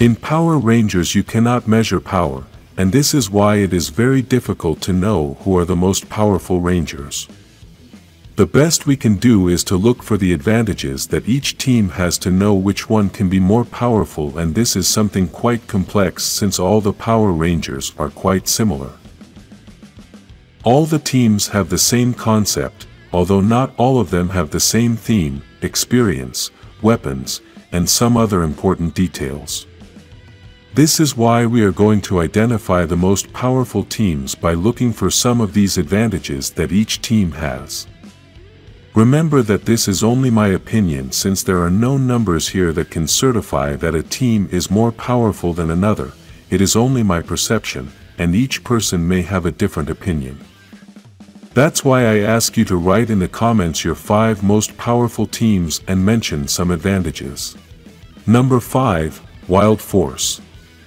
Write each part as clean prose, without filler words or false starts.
In Power Rangers you cannot measure power, and this is why it is very difficult to know who are the most powerful Rangers. The best we can do is to look for the advantages that each team has to know which one can be more powerful, and this is something quite complex since all the Power Rangers are quite similar. All the teams have the same concept, although not all of them have the same theme, experience, weapons, and some other important details. This is why we are going to identify the most powerful teams by looking for some of these advantages that each team has. Remember that this is only my opinion since there are no numbers here that can certify that a team is more powerful than another. It is only my perception, and each person may have a different opinion. That's why I ask you to write in the comments your 5 most powerful teams and mention some advantages. Number 5, Wild Force.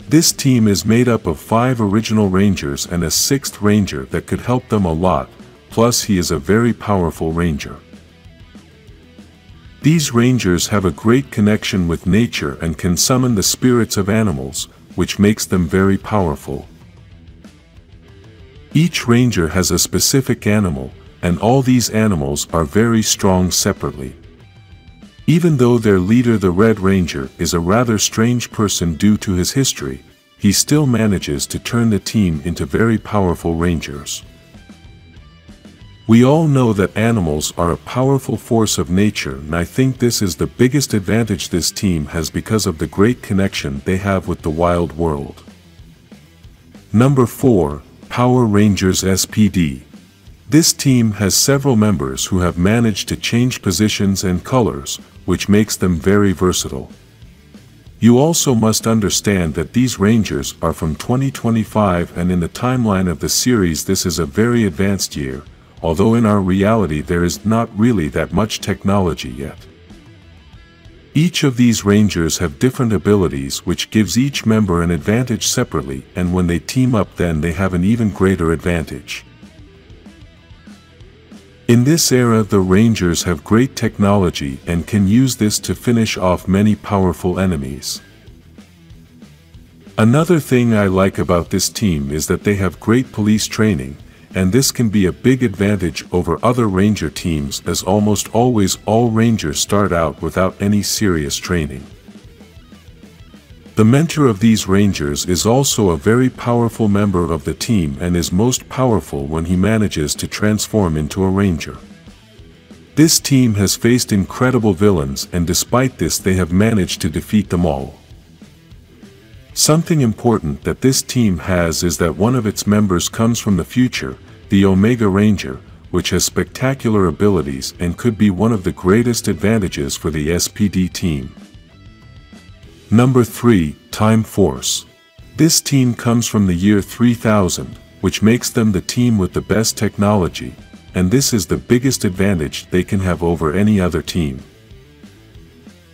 This team is made up of 5 original Rangers and a 6th Ranger that could help them a lot, plus he is a very powerful Ranger. These Rangers have a great connection with nature and can summon the spirits of animals, which makes them very powerful. Each Ranger has a specific animal, and all these animals are very strong separately. Even though their leader, the Red Ranger, is a rather strange person due to his history, he still manages to turn the team into very powerful Rangers. We all know that animals are a powerful force of nature, and I think this is the biggest advantage this team has because of the great connection they have with the wild world. Number 4. Power Rangers SPD. This team has several members who have managed to change positions and colors, which makes them very versatile. You also must understand that these Rangers are from 2025, and in the timeline of the series this is a very advanced year, although in our reality there is not really that much technology yet. Each of these Rangers have different abilities, which gives each member an advantage separately, and when they team up then they have an even greater advantage. In this era the Rangers have great technology and can use this to finish off many powerful enemies. Another thing I like about this team is that they have great police training, and this can be a big advantage over other Ranger teams as almost always all Rangers start out without any serious training. The mentor of these Rangers is also a very powerful member of the team and is most powerful when he manages to transform into a Ranger. This team has faced incredible villains, and despite this they have managed to defeat them all. Something important that this team has is that one of its members comes from the future, the Omega Ranger, which has spectacular abilities and could be one of the greatest advantages for the SPD team. Number 3, Time Force. This team comes from the year 3000, which makes them the team with the best technology, and this is the biggest advantage they can have over any other team.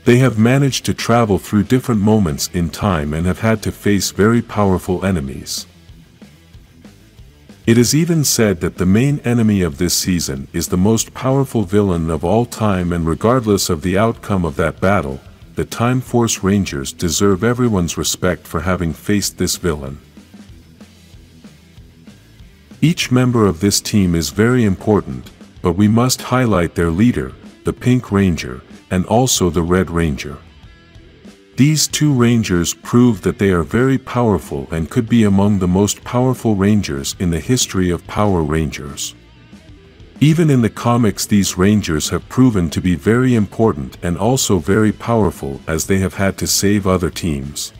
They have managed to travel through different moments in time and have had to face very powerful enemies. It is even said that the main enemy of this season is the most powerful villain of all time, and regardless of the outcome of that battle, the Time Force Rangers deserve everyone's respect for having faced this villain. Each member of this team is very important, but we must highlight their leader, the Pink Ranger, and also the Red Ranger. These two Rangers prove that they are very powerful and could be among the most powerful Rangers in the history of Power Rangers. Even in the comics these Rangers have proven to be very important and also very powerful, as they have had to save other teams.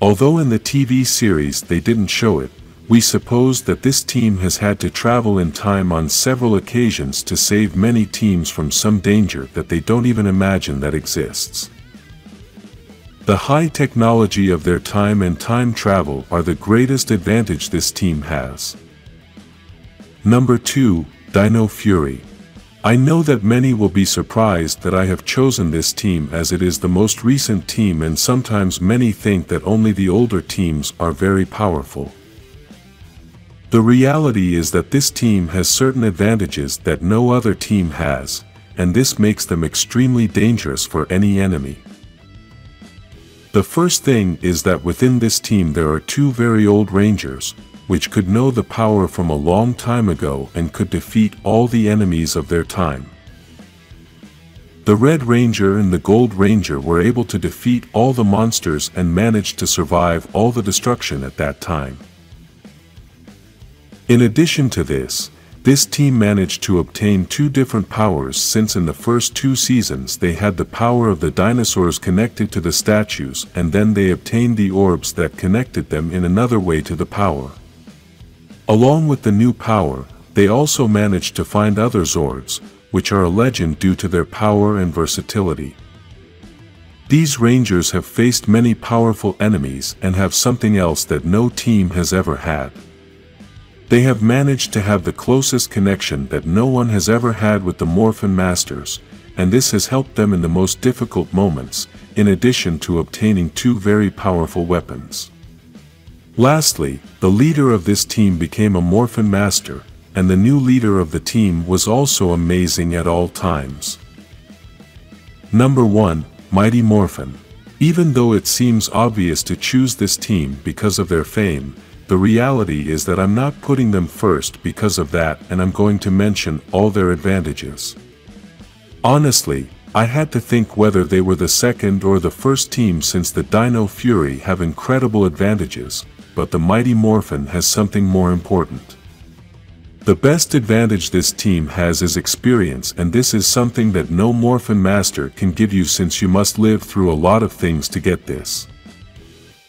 Although in the TV series they didn't show it, we suppose that this team has had to travel in time on several occasions to save many teams from some danger that they don't even imagine that exists. The high technology of their time and time travel are the greatest advantage this team has. Number 2, Dino Fury. I know that many will be surprised that I have chosen this team as it is the most recent team, and sometimes many think that only the older teams are very powerful. The reality is that this team has certain advantages that no other team has, and this makes them extremely dangerous for any enemy. The first thing is that within this team there are two very old Rangers, which could know the power from a long time ago and could defeat all the enemies of their time. The Red Ranger and the Gold Ranger were able to defeat all the monsters and managed to survive all the destruction at that time. In addition to this, this team managed to obtain two different powers since in the first two seasons they had the power of the dinosaurs connected to the statues and then they obtained the orbs that connected them in another way to the power. Along with the new power, they also managed to find other Zords, which are a legend due to their power and versatility. These Rangers have faced many powerful enemies and have something else that no team has ever had. They have managed to have the closest connection that no one has ever had with the Morphin Masters, and this has helped them in the most difficult moments, in addition to obtaining two very powerful weapons. Lastly, the leader of this team became a Morphin Master, and the new leader of the team was also amazing at all times. Number 1, Mighty Morphin. Even though it seems obvious to choose this team because of their fame, the reality is that I'm not putting them first because of that, and I'm going to mention all their advantages. Honestly, I had to think whether they were the second or the first team since the Dino Fury have incredible advantages, but the Mighty Morphin has something more important. The best advantage this team has is experience, and this is something that no Morphin Master can give you since you must live through a lot of things to get this.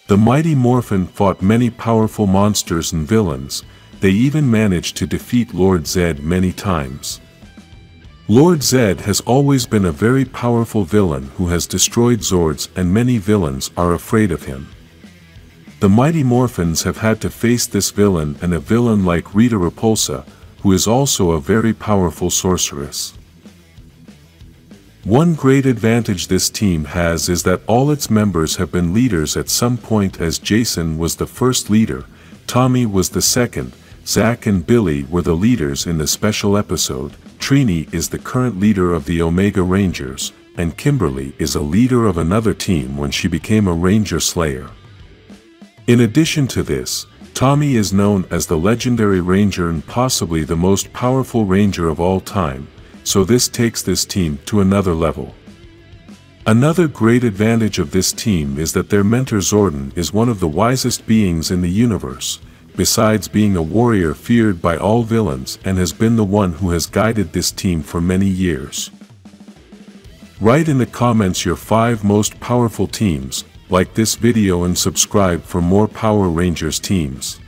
The Mighty Morphin fought many powerful monsters and villains, they even managed to defeat Lord Zedd many times. Lord Zedd has always been a very powerful villain who has destroyed Zords and many villains are afraid of him. The Mighty Morphins have had to face this villain and a villain like Rita Repulsa, who is also a very powerful sorceress. One great advantage this team has is that all its members have been leaders at some point, as Jason was the first leader, Tommy was the second, Zach and Billy were the leaders in the special episode, Trini is the current leader of the Omega Rangers, and Kimberly is a leader of another team when she became a Ranger Slayer. In addition to this, Tommy is known as the legendary Ranger and possibly the most powerful Ranger of all time, so this takes this team to another level. Another great advantage of this team is that their mentor Zordon is one of the wisest beings in the universe, besides being a warrior feared by all villains and has been the one who has guided this team for many years. Write in the comments your 5 most powerful teams, like this video and subscribe for more Power Rangers teams.